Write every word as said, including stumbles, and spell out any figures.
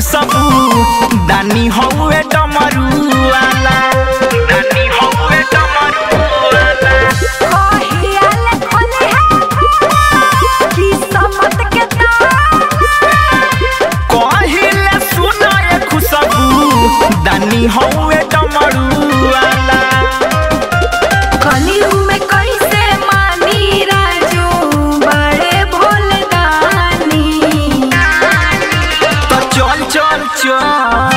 सबू दानी हौवे डमरुआला दानी हौवे डमरुआला ओहिया ले खोले है की समत के दान कोहिले सुनाए खुशबू दानी हौवे डमरुआला कनिहू में कैसे मानी राजू बड़े भोले दानी तो चल चल चल।